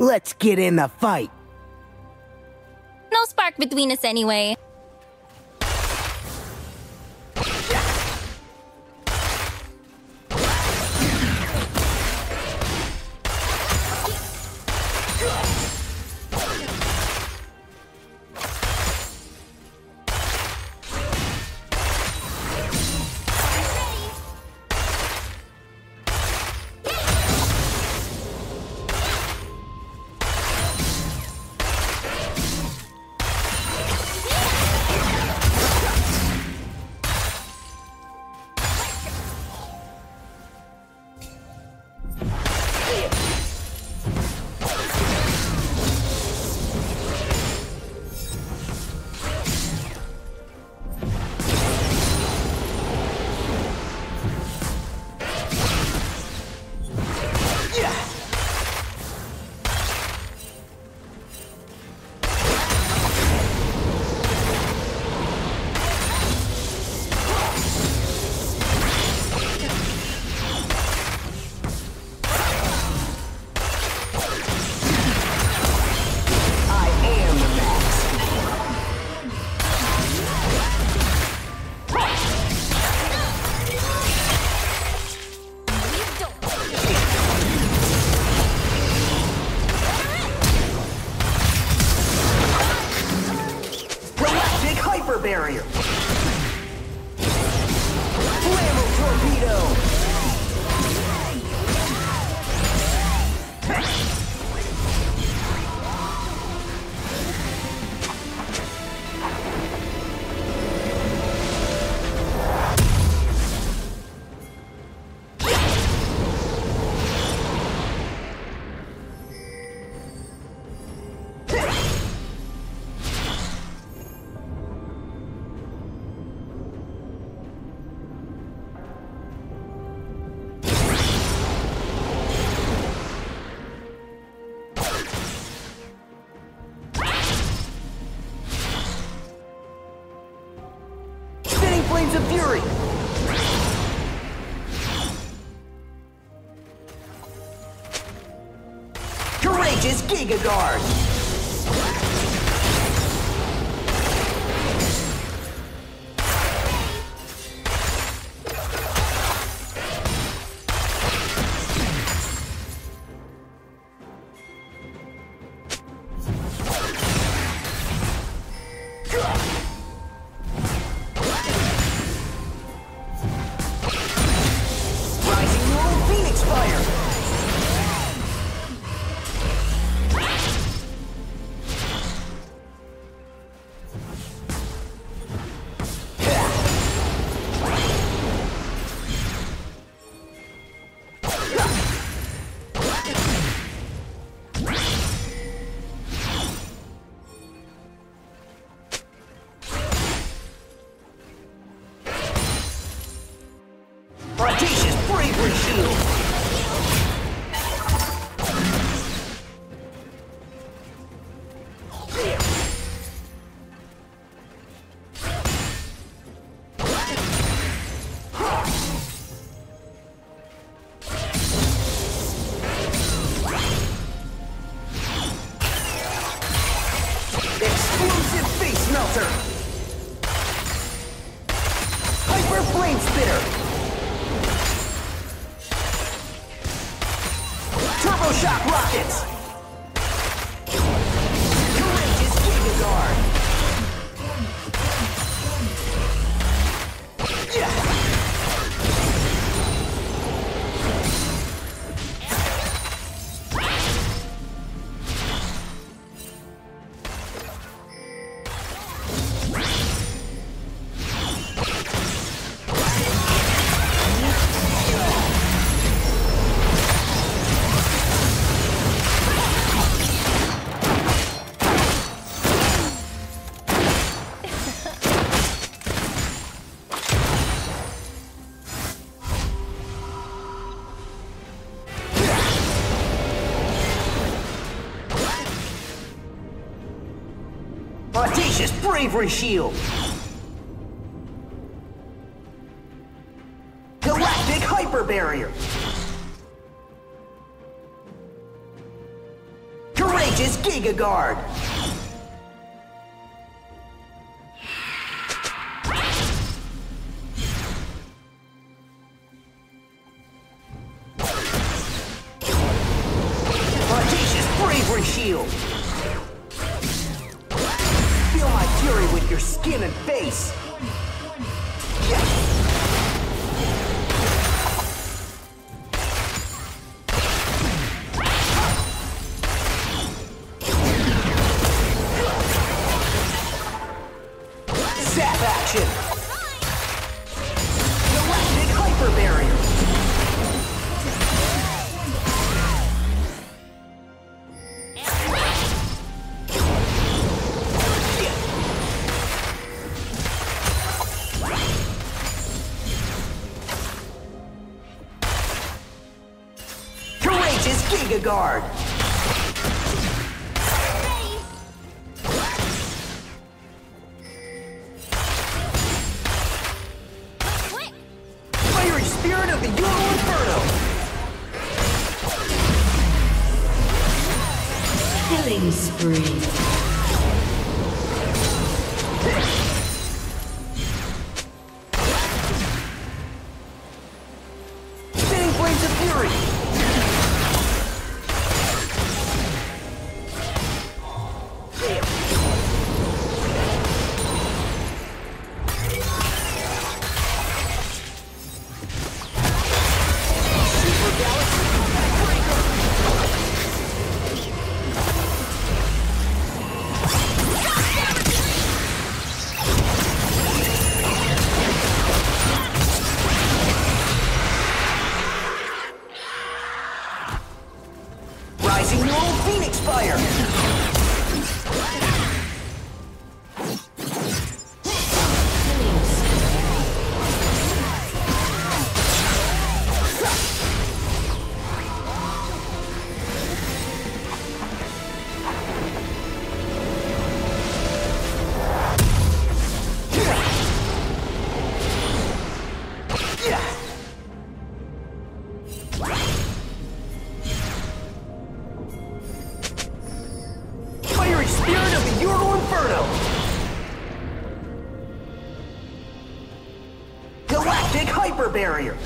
Let's get in the fight. No spark between us anyway. Barrier. Flammable torpedo. Courageous Giga Guard! Audacious bravery shield! Explosive face melter! Hyper flame spitter! Shock rockets! Courageous Giga Guard! Audacious bravery shield! Galactic hyper barrier! Forge's Giga Guard. Audacious Bravery Shield. Feel my fury with your skin and face. Giga Guard. Fiery Spirit of the Yellow Inferno. Killing spree. Barrier.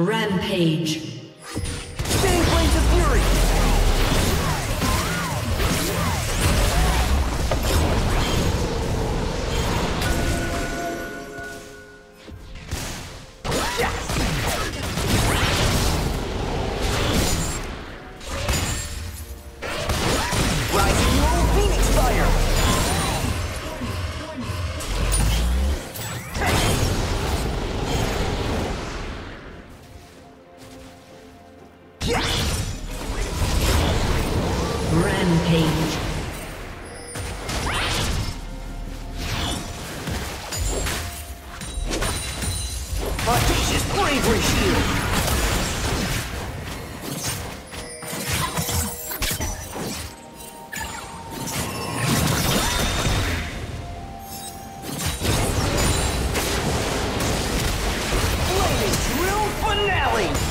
Rampage. Audacious Bravery Shield! Flaming Drill Finale!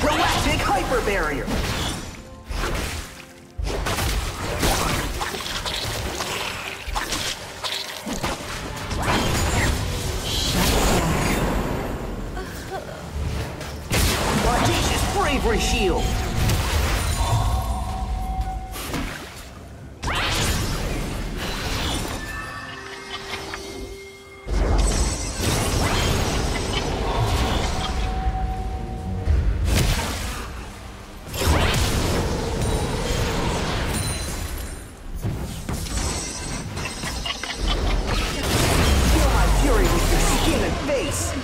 Galactic Hyper Barrier! Bravery Shield. Feel my fury with your skin and face.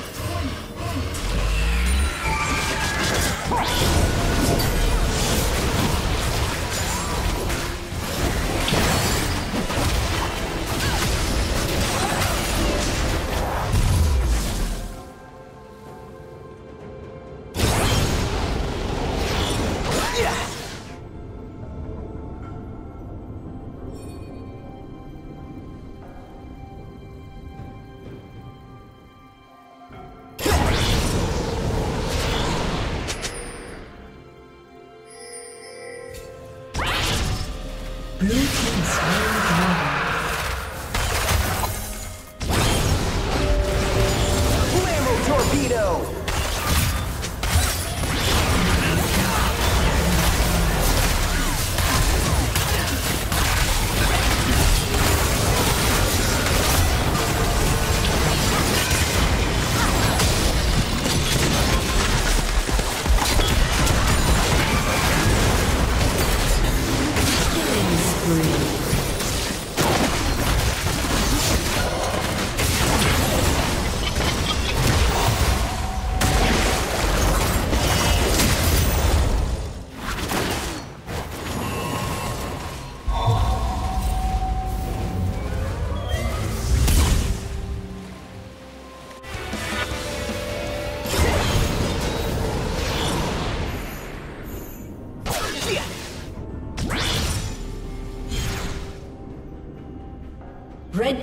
Red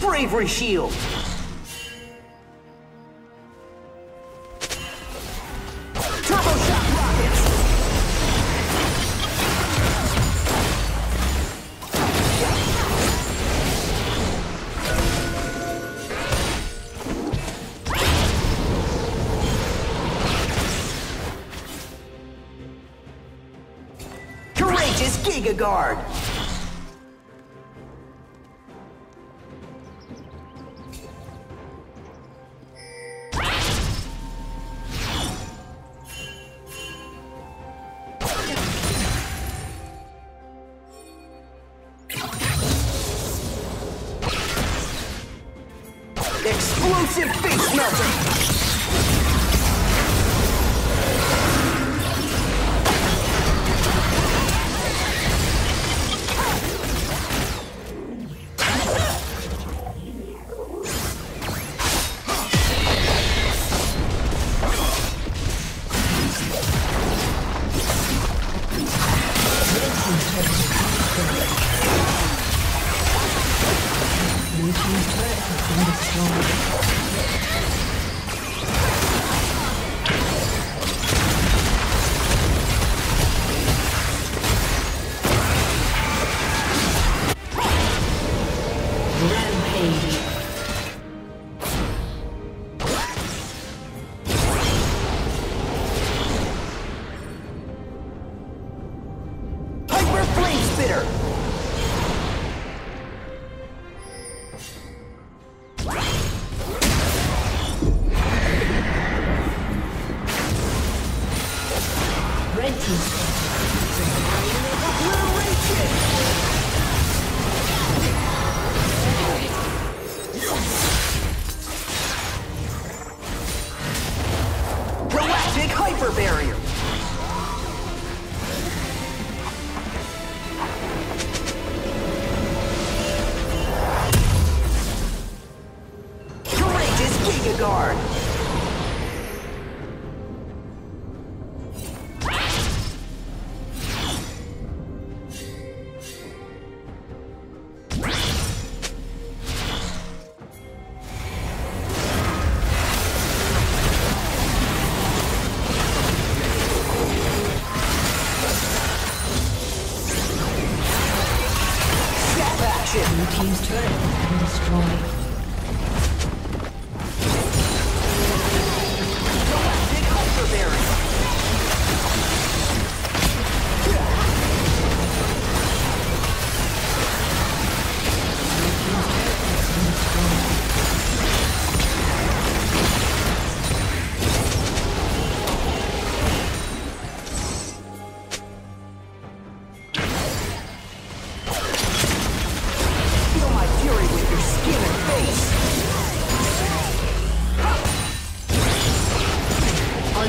Bravery shield. Courageous Giga Guard. Explosive face melter!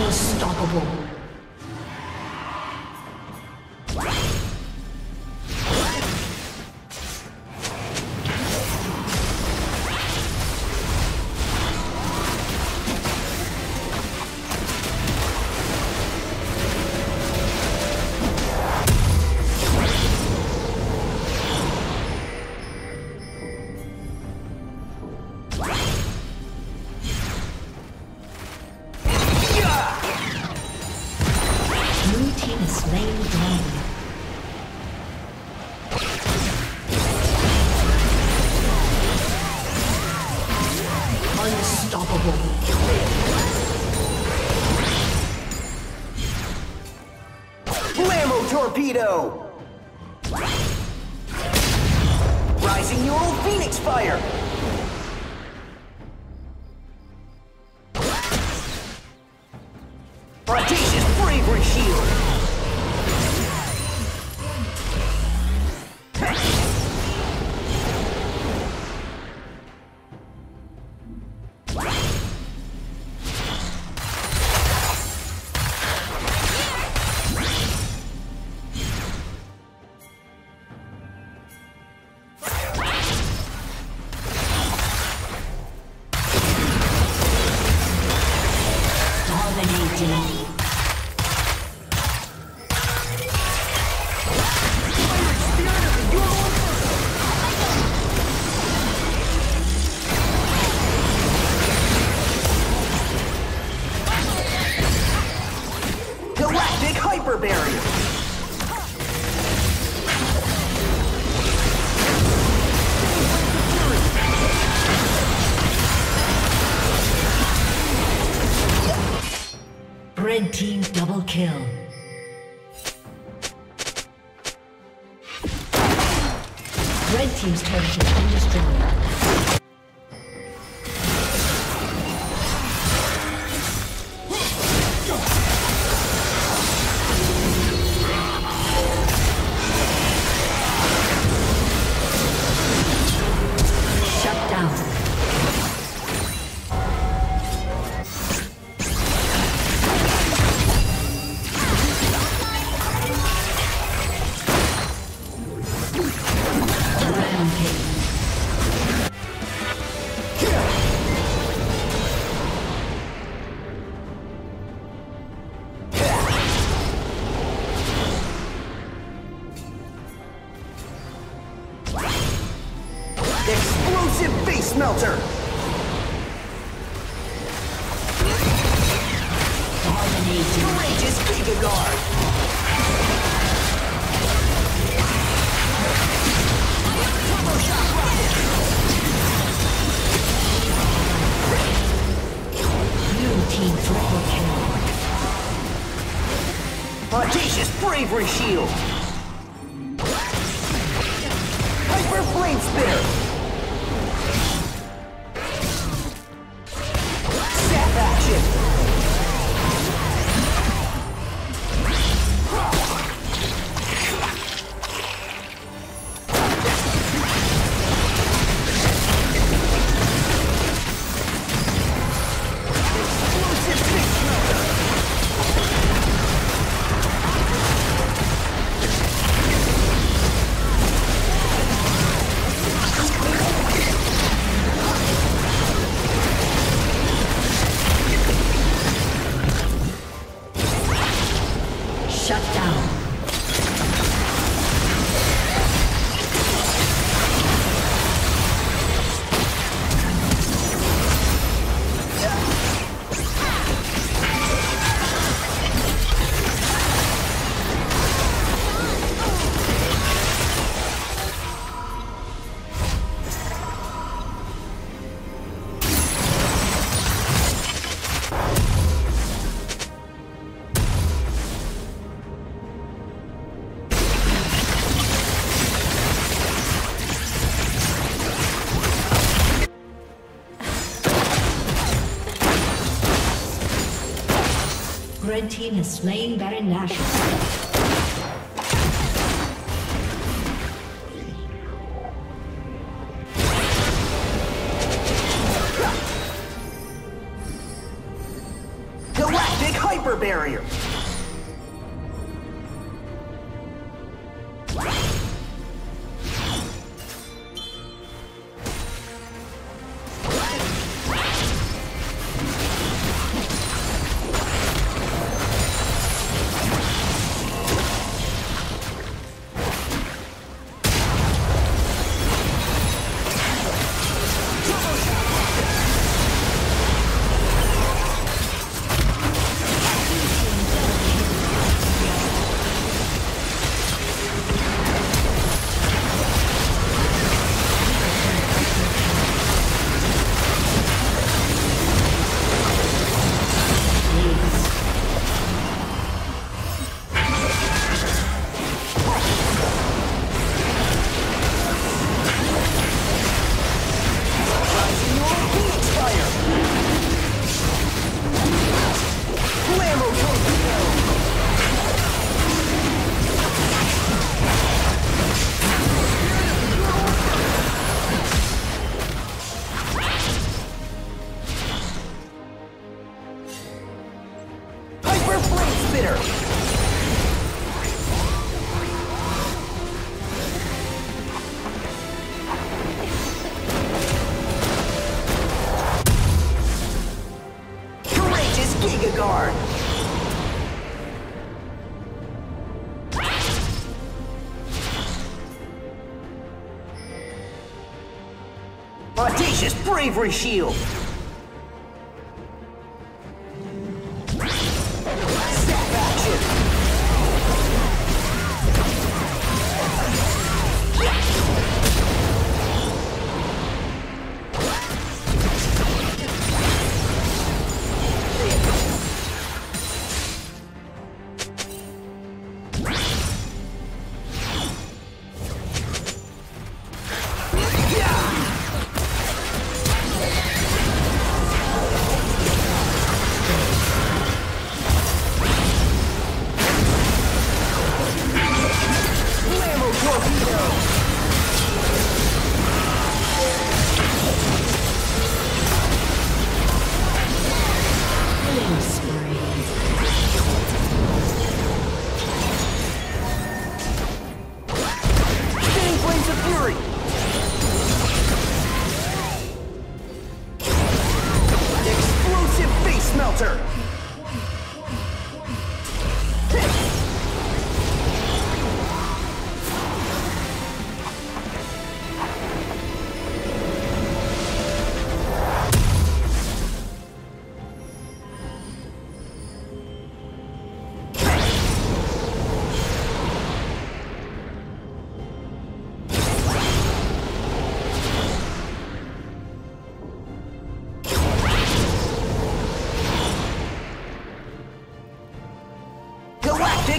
Unstoppable. Torpedo! Rising Neural Phoenix Fire! Audacious Bravery Shield! Red team double kill. Red team's turret has been destroyed. Melter! Dominating. Courageous Gigaguard! Turbo Shock Rocket! Blue Team Triple Kill. Audacious Bravery Shield! Hyper Flame Spear! Red team has slain Baron Nashor. upper barrier. Audacious bravery shield!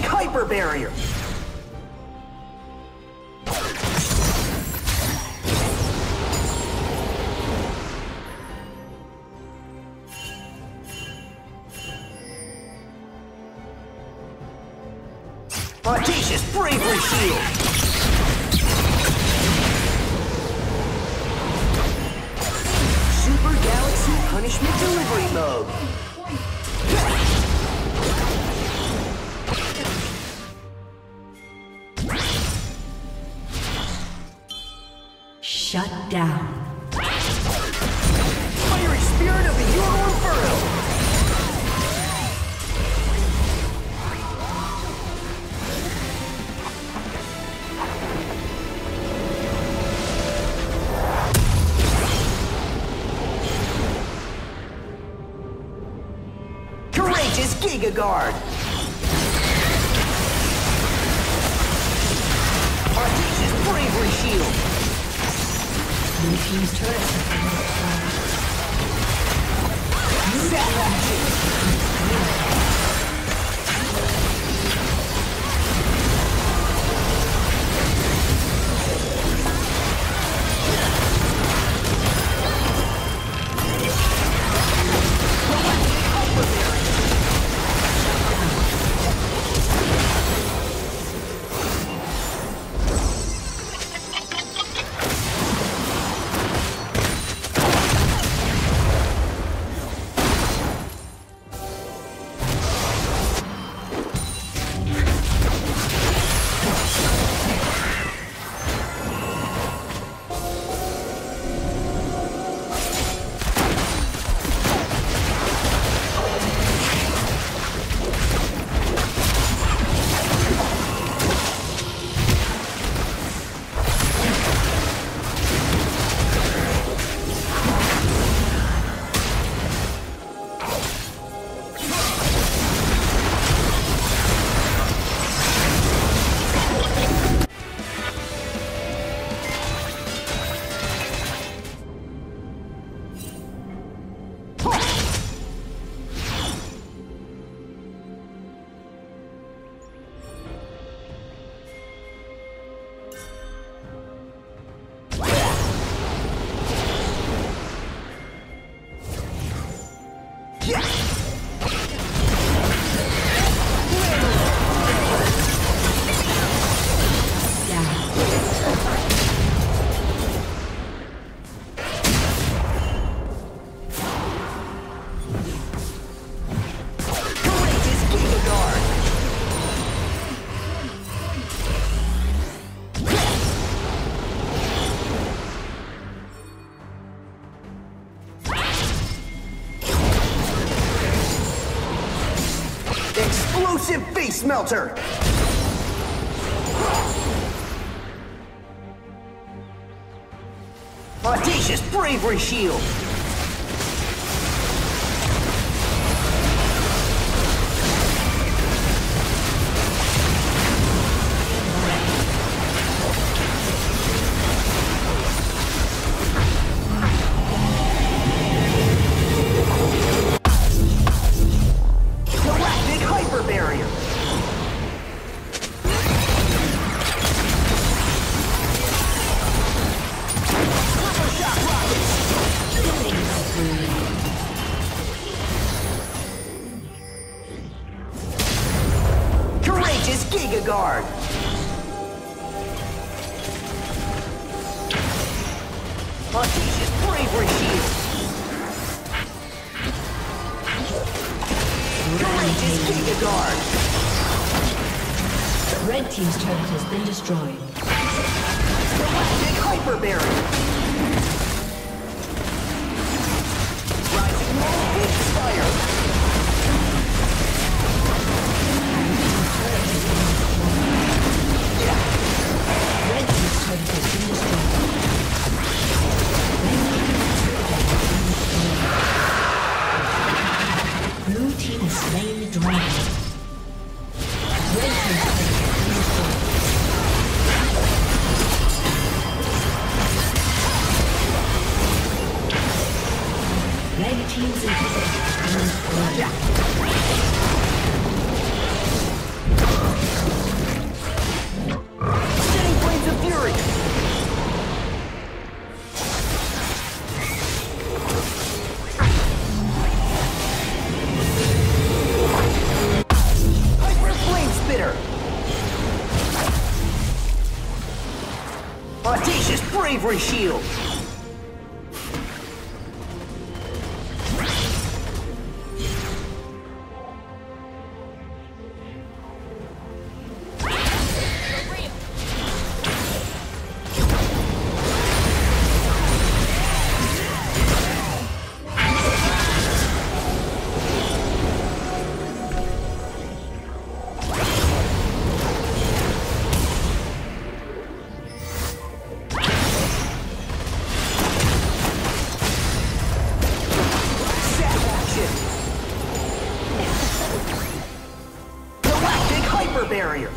Hyper barrier. Audacious bravery shield. Super Galaxy Punishment Delivery Mode. Shut down. Fiery spirit of the Unicorn Furrow. Courageous Giga Guard. Audacious bravery shield. Blue team's turret has been activated. explosive face melter! Audacious bravery shield! Guard. Audacious bravery shield. Courageous Giga Guard. Red team's turret has been destroyed. Galactic hyper barrier. Rising moon fire. Audacious bravery shield! Barrier.